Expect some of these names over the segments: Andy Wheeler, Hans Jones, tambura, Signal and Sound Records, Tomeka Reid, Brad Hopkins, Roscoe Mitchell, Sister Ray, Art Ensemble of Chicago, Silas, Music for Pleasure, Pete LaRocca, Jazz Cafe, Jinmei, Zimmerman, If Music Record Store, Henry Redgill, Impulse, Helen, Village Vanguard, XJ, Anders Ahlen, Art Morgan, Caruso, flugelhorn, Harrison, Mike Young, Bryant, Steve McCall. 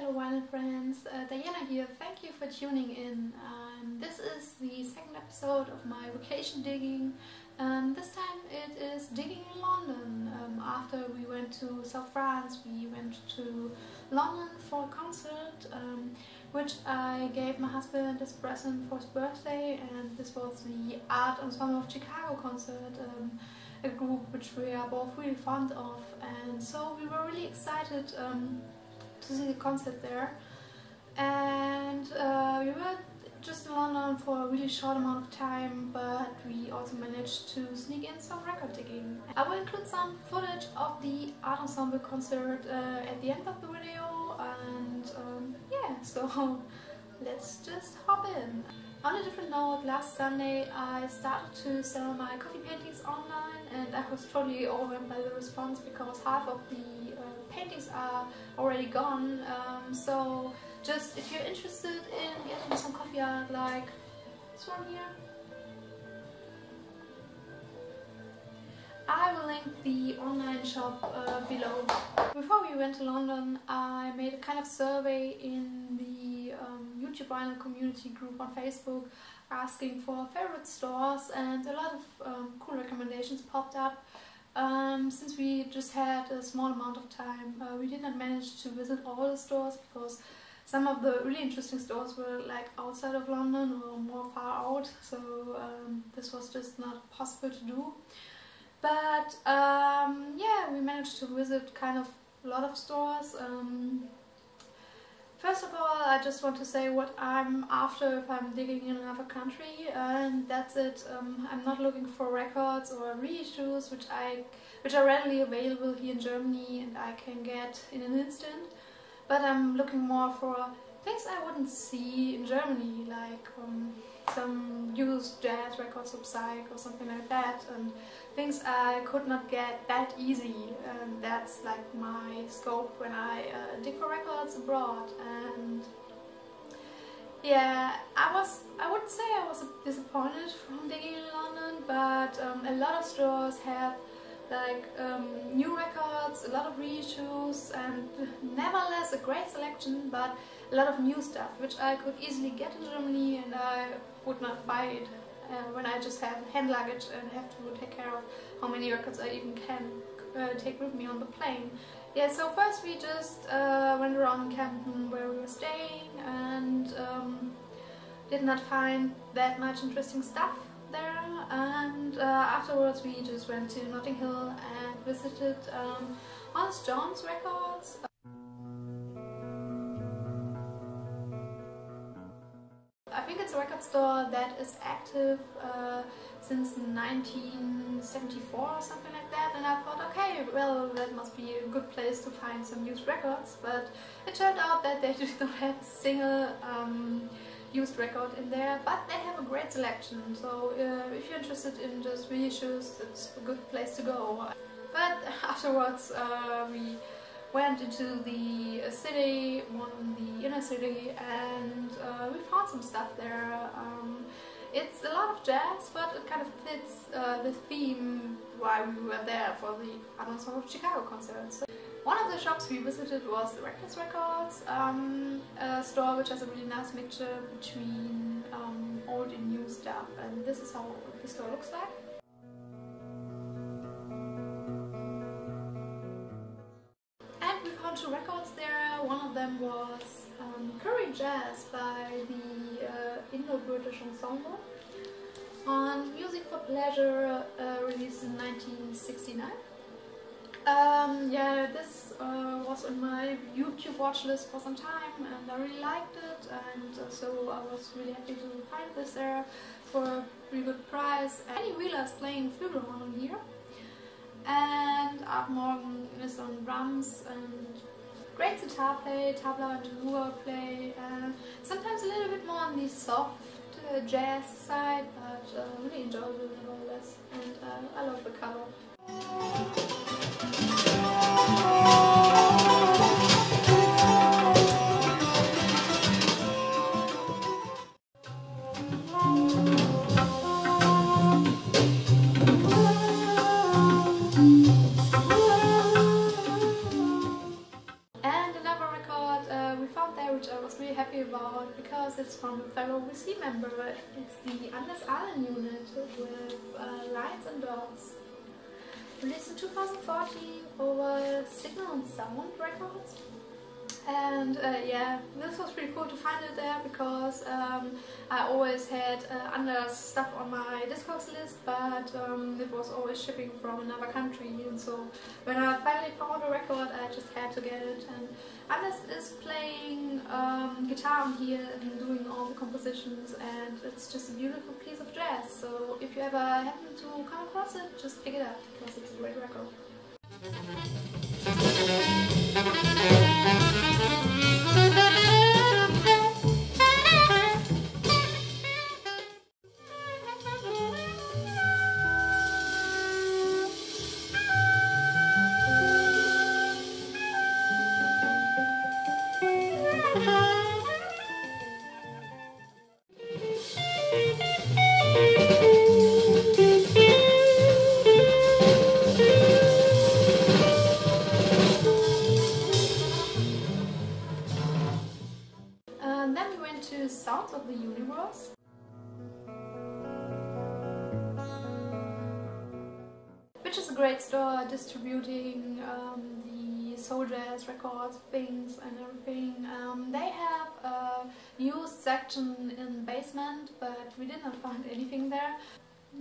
Hello vinyl friends, Diana here, thank you for tuning in. This is the second episode of my vacation digging. This time it is digging in London. After we went to South France, we went to London for a concert, which I gave my husband as a present for his birthday, and this was the Art Ensemble of Chicago concert. A group which we are both really fond of, and so we were really excited to see the concert there. And we were just in London for a really short amount of time, but we also managed to sneak in some record digging. I will include some footage of the Art Ensemble concert at the end of the video, and yeah, so let's just hop in. On a different note, last Sunday I started to sell my coffee paintings online, and I was totally overwhelmed by the response because half of the paintings are already gone. So just if you're interested in getting some coffee art like this one here, I will link the online shop below. Before we went to London, I made a kind of survey in the YouTube vinyl community group on Facebook, asking for favorite stores, and a lot of cool recommendations popped up. Since we just had a small amount of time, we did not manage to visit all the stores because some of the really interesting stores were like outside of London or more far out, so this was just not possible to do. But yeah, we managed to visit kind of a lot of stores. First of all, I just want to say what I'm after if I'm digging in another country, and that's it. I'm not looking for records or reissues, which are readily available here in Germany and I can get in an instant. But I'm looking more for things I wouldn't see in Germany, like some used jazz records of Psych or something like that, and things I could not get that easy. And that's like my scope when I dig for records abroad. And yeah, I would say I was disappointed from digging in London, but a lot of stores have like new records, a lot of reissues, and nevertheless a great selection, but a lot of new stuff which I could easily get in Germany, and I would not buy it when I just have hand luggage and have to take care of how many records I even can take with me on the plane. Yeah, so first we just went around Camden where we were staying, and did not find that much interesting stuff there, and afterwards we just went to Notting Hill and visited Hans Jones Records. I think it's a record store that is active since 1974 or something like that, and I thought, okay, well, that must be a good place to find some used records, but it turned out that they just don't have a single used record in there, but they have a great selection, so if you're interested in just reissues, it's a good place to go. But afterwards we went into the city, more in the inner city, and we found some stuff there. It's a lot of jazz, but it kind of fits the theme why we were there for the Art Ensemble of Chicago concert. So one of the shops we visited was Reckless Records, a store which has a really nice mixture between old and new stuff, and this is how the store looks like. And we found two records there. One of them was Curry Jazz by the Indo-British Ensemble on Music for Pleasure, released in 1969. Yeah, this was on my YouTube watch list for some time, and I really liked it, and so I was really happy to find this there for a pretty good price. Andy Wheeler is playing flugelhorn here, and Art Morgan is on drums, and great guitar play, tabla and tambura play, and sometimes a little bit more on the soft jazz side, but really enjoyable nevertheless, and I love the cover. out there, which I was really happy about, because it's from a fellow WC member. It's the Anders Ahlen unit with Lines and Dots. Released in 2014 over Signal and Sound Records. And yeah, this was pretty cool to find it there, because I always had Anders stuff on my Discogs list, but it was always shipping from another country, and so when I finally found a record I just had to get it. And Anders is playing guitar on here and doing all the compositions, and it's just a beautiful piece of jazz, so if you ever happen to come across it, just pick it up, because it's a great record. Great store distributing the soul jazz records, things and everything. They have a used section in the basement, but we did not find anything there.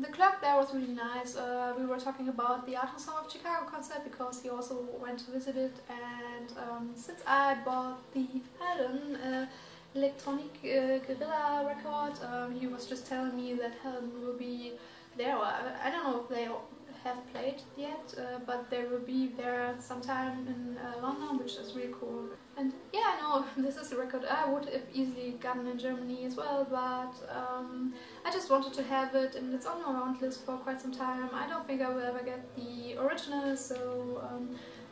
The clerk there was really nice. We were talking about the Art Ensemble of Chicago concert, because he also went to visit it, and since I bought the Helen electronic guerrilla record, he was just telling me that Helen will be there. I don't know if they have played yet, but they will be there sometime in London, which is really cool. And yeah, I know this is a record I would have easily gotten in Germany as well, but I just wanted to have it, and it's on my round list for quite some time. I don't think I will ever get the original, so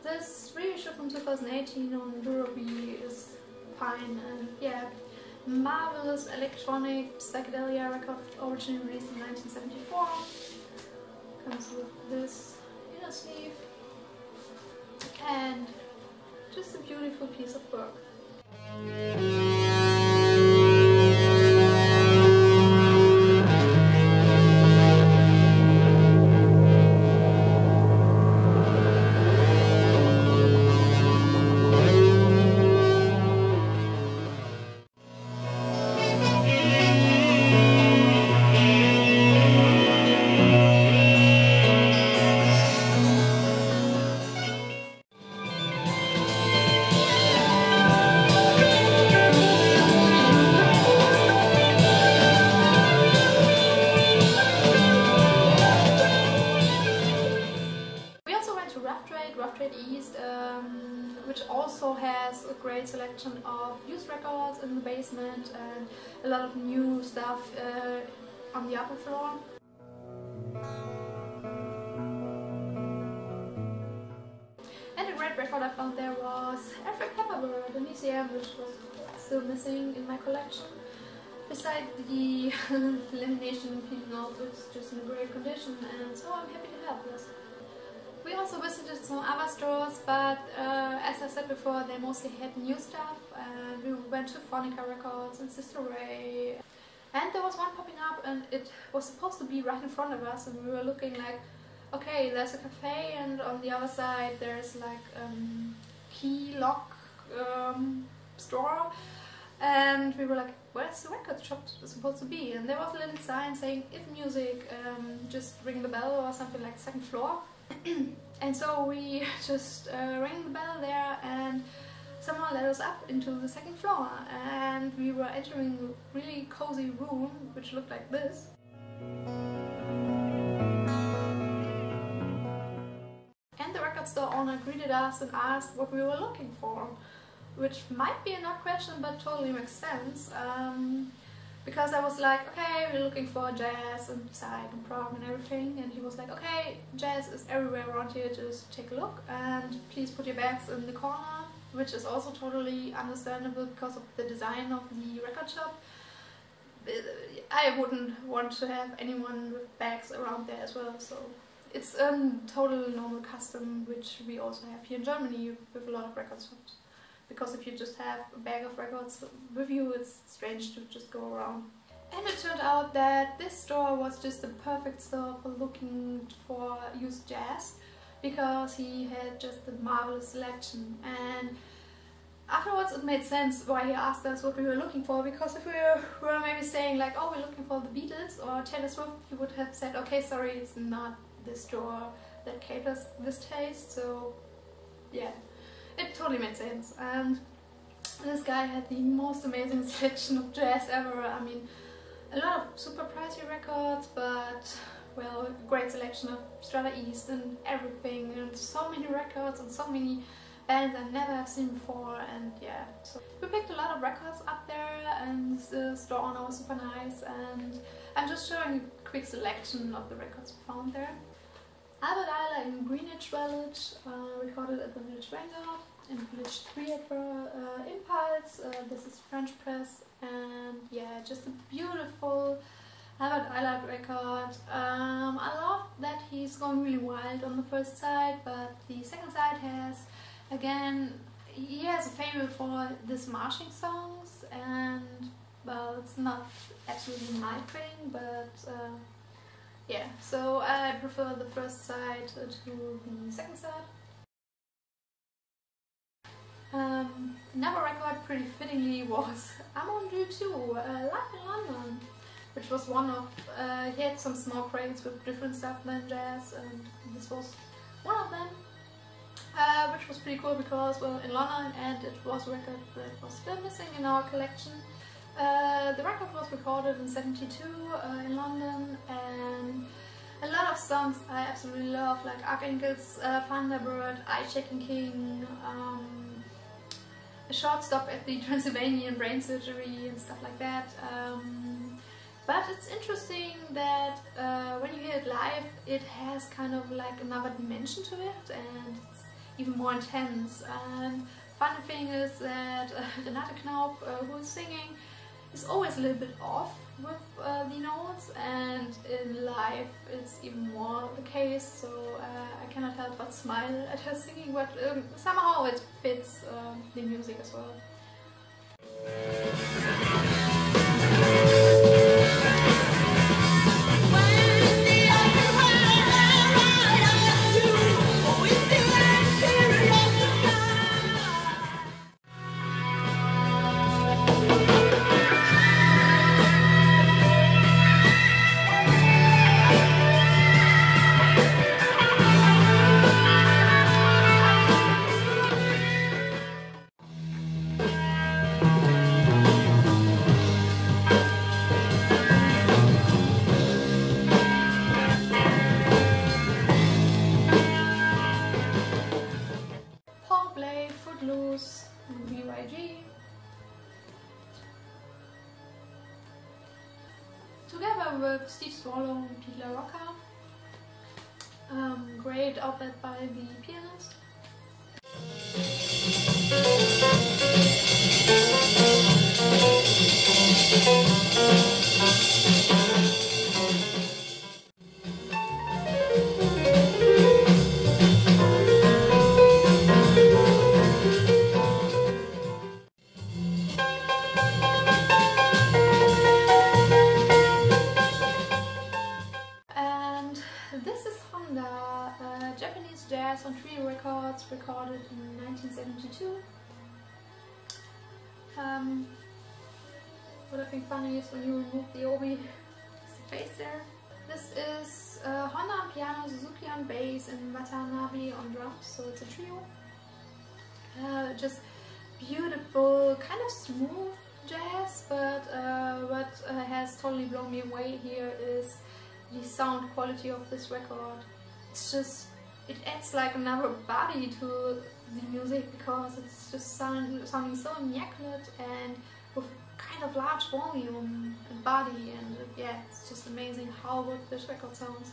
this reissue from 2018 on Eurobee is fine. And yeah, marvelous electronic psychedelia record, originally released in 1974. Comes with this inner sleeve, and just a beautiful piece of work. Selection of used records in the basement, and a lot of new stuff on the upper floor. And a great record I found there was Alfred Pepperberg, the ECM, which was still missing in my collection. Besides the lamination peeling off, it's just in great condition, and so I'm happy to have this. We also visited some other stores, but as I said before, they mostly had new stuff, and we went to Phonica Records and Sister Ray, and there was one popping up, and it was supposed to be right in front of us, and we were looking like, okay, there's a cafe, and on the other side there's like a key lock store, and we were like, where's the record shop supposed to be? And there was a little sign saying, If Music, just ring the bell or something, like second floor. And so we just rang the bell there, and someone led us up into the second floor, and we were entering a really cozy room which looked like this. And the record store owner greeted us and asked what we were looking for, which might be an odd question, but totally makes sense. Because I was like, okay, we're looking for jazz and psych and prog and everything, and he was like, okay, jazz is everywhere around here, just take a look, and please put your bags in the corner, which is also totally understandable because of the design of the record shop. I wouldn't want to have anyone with bags around there as well, so it's a total normal custom, which we also have here in Germany with a lot of record shops. because if you just have a bag of records with you, it's strange to just go around. And it turned out that this store was just the perfect store for looking for used jazz, because he had just a marvelous selection. And afterwards it made sense why he asked us what we were looking for, because if we were maybe saying like, oh, we're looking for the Beatles or Taylor Swift, he would have said, okay, sorry, it's not this store that caters this taste. So yeah, it totally made sense. And this guy had the most amazing selection of jazz ever. I mean, a lot of super pricey records, but well, great selection of Strata East and everything, and so many records and so many bands I never have seen before. And yeah, so we picked a lot of records up there, and the store owner was super nice, and I'm just showing a quick selection of the records we found there. Albert Ayler in Greenwich Village, recorded at the Village Vanguard, in Village 3 at Impulse, this is French Press, and yeah, just a beautiful Albert Ayler record. I love that he's going really wild on the first side, but the second side has, again, he has a favour for these marching songs, and well, it's not absolutely my thing, but yeah, so I prefer the first side to the second side. Another record pretty fittingly was Amon Düül 2, Live in London, which was one of, he had some small crates with different stuff than jazz, and this was one of them, which was pretty cool because we're in London, and it was a record that was still missing in our collection. The record was recorded in '72 in London, and a lot of songs I absolutely love, like Archangel's Thunderbird, Eye-Checking King, a short stop at the Transylvanian brain surgery and stuff like that. But it's interesting that when you hear it live, it has kind of like another dimension to it, and it's even more intense. And funny thing is that Renate Knaup, who is singing, is always a little bit off with the notes, and in live it's even more the case, so I cannot help but smile at her singing, but somehow it fits the music as well. With Steve Swallow and Pete LaRocca. Great outlet by the pianist. Recorded in 1972. What I think funny is when you remove the obi, there's the bass there. This is Honda on piano, Suzuki on bass, and Watanabe on drums, so it's a trio. Just beautiful, kind of smooth jazz, but what has totally blown me away here is the sound quality of this record. It's just, it adds like another body to the music, because it's just sounding so immaculate and with kind of large volume and body, and yeah, it's just amazing how good this record sounds.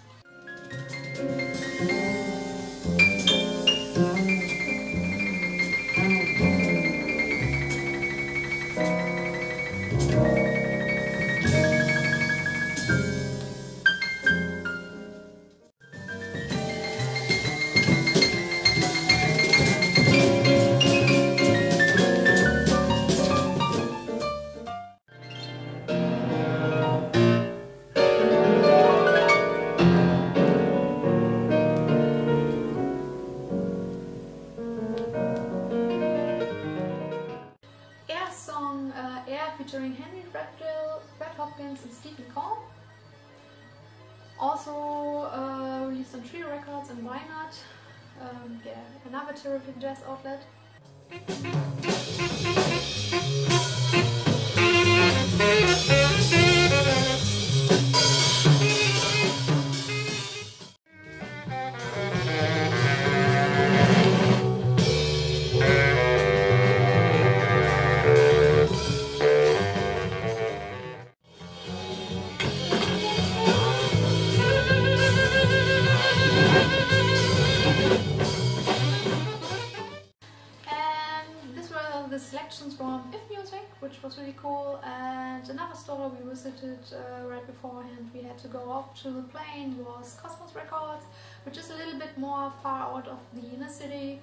featuring Henry Redgill, Brad Hopkins and Steve McCall. Also released on Trio Records and Why Not, another terrific jazz outlet. From If Music, which was really cool, and another store we visited right beforehand we had to go off to the plane was Cosmos Records, which is a little bit more far out of the inner city.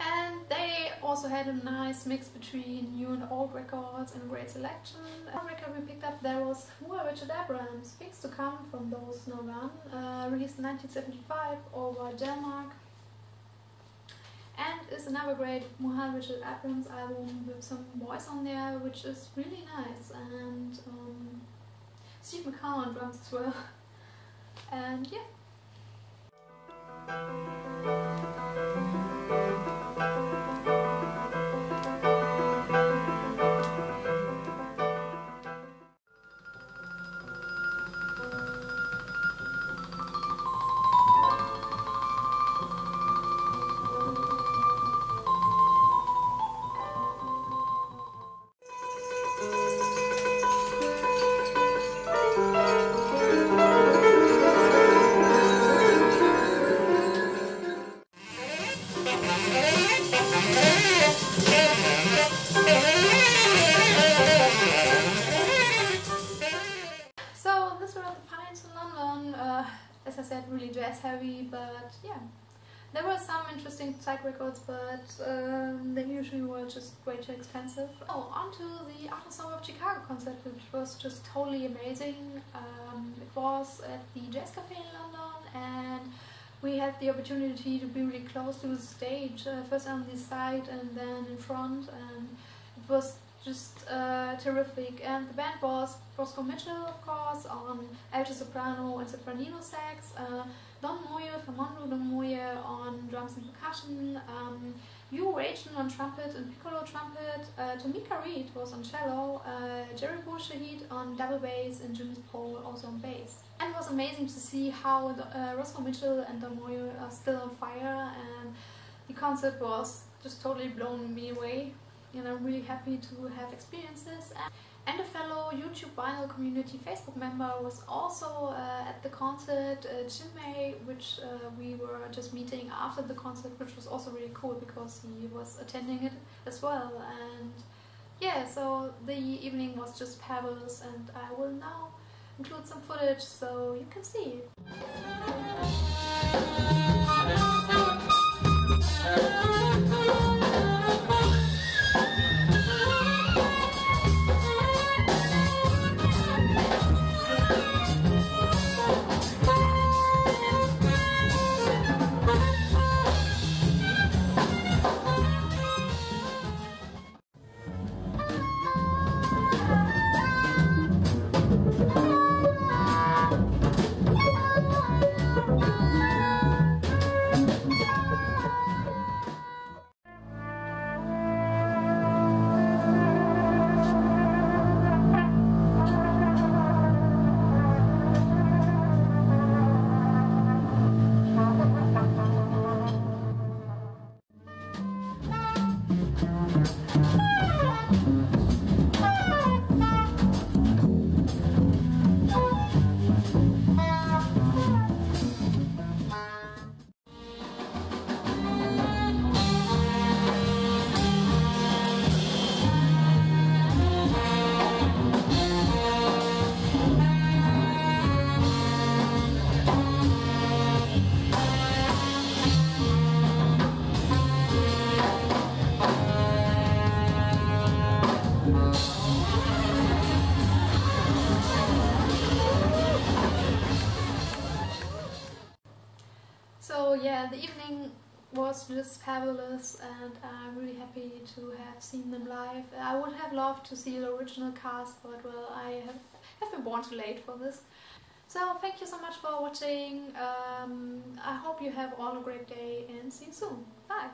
And they also had a nice mix between new and old records and great selection. One record we picked up there was Muhal Richard Abrams, Things to Come from Those No One, released in 1975 over Denmark, and is another great Muhal Richard Abrams album with some voice on there, which is really nice, and Steve McCall on drums as well, and yeah. There were some interesting side records, but they usually were just way too expensive. Oh, on to the Art Ensemble of Chicago concert, which was just totally amazing. It was at the Jazz Cafe in London, and we had the opportunity to be really close to the stage, first on the side and then in front, and it was just terrific. And the band was Roscoe Mitchell, of course, on alto soprano and sopranino sax, Don Moye from Don Moye on drums and percussion, Hugh Rachel on trumpet and piccolo trumpet, Tomeka Reid was on cello, Jerry Bo on double bass, and James Paul also on bass. And it was amazing to see how Roscoe Mitchell and Don Moye are still on fire, and the concert was just totally blown me away, and I'm really happy to have experienced this. And a fellow YouTube Vinyl Community Facebook member was also at the concert, Jinmei, which we were just meeting after the concert, which was also really cool because he was attending it as well. And yeah, so the evening was just fabulous, and I will now include some footage so you can see it. was just fabulous, and I'm really happy to have seen them live. I would have loved to see the original cast, but well, I have been born too late for this. So thank you so much for watching. I hope you have all a great day and see you soon. Bye!